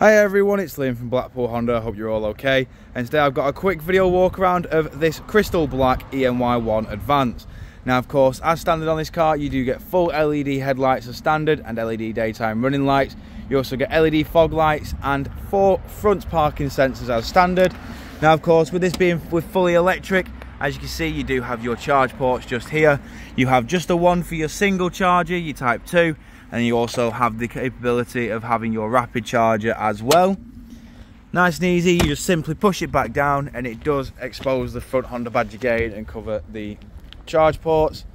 Hi everyone, it's Liam from Blackpool Honda, hope you're all okay, and today I've got a quick video walk around of this Crystal Black e:Ny1 Advance. Now of course, as standard on this car, you do get full LED headlights as standard and LED daytime running lights. You also get LED fog lights and 4 front parking sensors as standard. Now of course, with this being fully electric, as you can see, you do have your charge ports just here. You have just the one for your single charger, your Type 2. And you also have the capability of having your rapid charger as well. Nice and easy, you just simply push it back down and it does expose the front Honda badge again and cover the charge ports.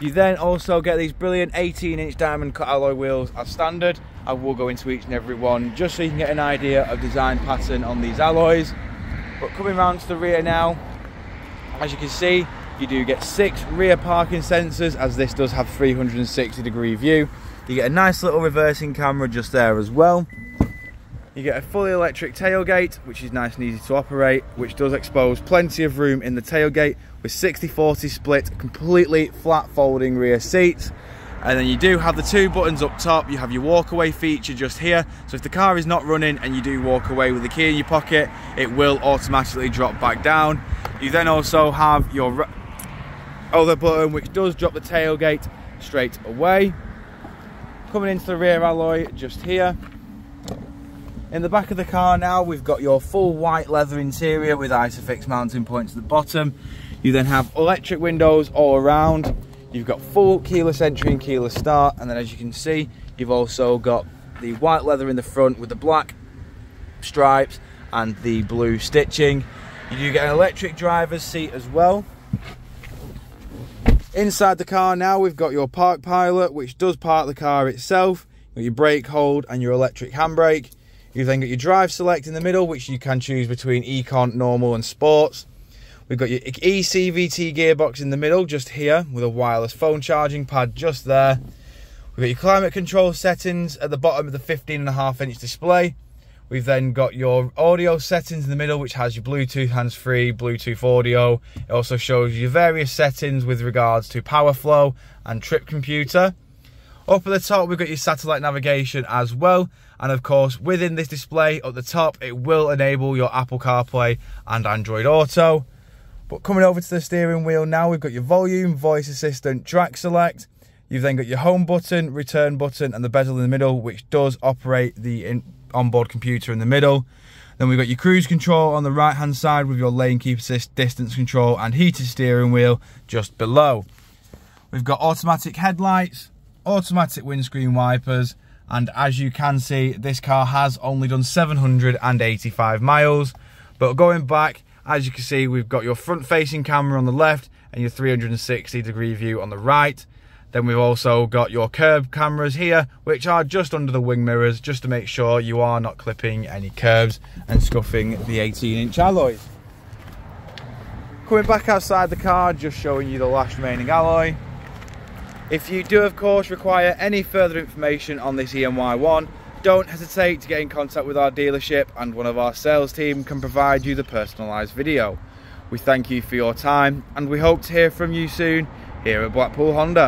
You then also get these brilliant 18-inch diamond cut alloy wheels as standard. I will go into each and every one just so you can get an idea of design pattern on these alloys. But coming round to the rear now, as you can see, you do get 6 rear parking sensors, as this does have 360-degree view. You get a nice little reversing camera just there as well. You get a fully electric tailgate, which is nice and easy to operate, which does expose plenty of room in the tailgate with 60-40 split, completely flat folding rear seats. And then you do have the 2 buttons up top. You have your walk away feature just here, so if the car is not running and you do walk away with the key in your pocket, it will automatically drop back down. You then also have your other button, which does drop the tailgate straight away. Coming into the rear alloy just here. In the back of the car now, we've got your full white leather interior with Isofix mounting points at the bottom. You then have electric windows all around. You've got full keyless entry and keyless start. And then as you can see, you've also got the white leather in the front with the black stripes and the blue stitching. You do get an electric driver's seat as well. Inside the car now, we've got your Park Pilot, which does park the car itself. You've got your brake hold and your electric handbrake. You've then got your Drive Select in the middle, which you can choose between Econ, Normal and Sports. We've got your ECVT gearbox in the middle, just here, with a wireless phone charging pad just there. We've got your climate control settings at the bottom of the 15.5-inch display. We've then got your audio settings in the middle, which has your Bluetooth hands-free, Bluetooth audio. It also shows you various settings with regards to power flow and trip computer. Up at the top, we've got your satellite navigation as well. And of course, within this display at the top, it will enable your Apple CarPlay and Android Auto. But coming over to the steering wheel now, we've got your volume, voice assistant, track select. You've then got your home button, return button, and the bezel in the middle, which does operate the onboard computer in the middle. Then we've got your cruise control on the right hand side with your lane keep assist, distance control and heated steering wheel just below. We've got automatic headlights, automatic windscreen wipers, and as you can see, this car has only done 785 miles. But going back, as you can see, we've got your front facing camera on the left and your 360-degree view on the right. Then we've also got your curb cameras here, which are just under the wing mirrors, just to make sure you are not clipping any curbs and scuffing the 18-inch alloys. Coming back outside the car, just showing you the last remaining alloy. If you do, of course, require any further information on this e:Ny1, don't hesitate to get in contact with our dealership, and one of our sales team can provide you the personalised video. We thank you for your time, and we hope to hear from you soon here at Blackpool Honda.